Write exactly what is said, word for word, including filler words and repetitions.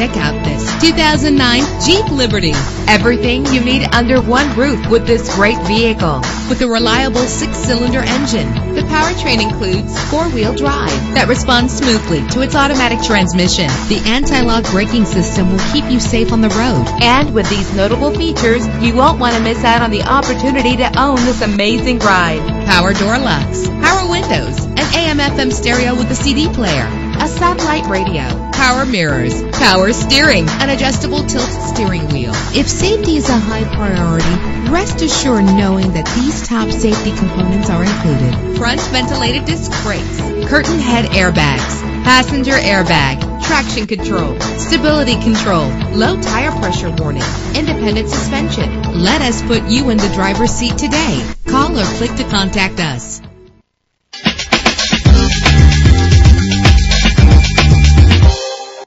Check out this two thousand nine Jeep Liberty. Everything you need under one roof with this great vehicle. With a reliable six-cylinder engine, the powertrain includes four-wheel drive that responds smoothly to its automatic transmission. The anti-lock braking system will keep you safe on the road. And with these notable features, you won't want to miss out on the opportunity to own this amazing ride. Power door locks, power windows, an A M F M stereo with a C D player, a satellite radio, power mirrors, power steering, an adjustable tilt steering wheel. If safety is a high priority, rest assured knowing that these top safety components are included. Front ventilated disc brakes, curtain head airbags, passenger airbag, traction control, stability control, low tire pressure warning, independent suspension. Let us put you in the driver's seat today. Call or click to contact us.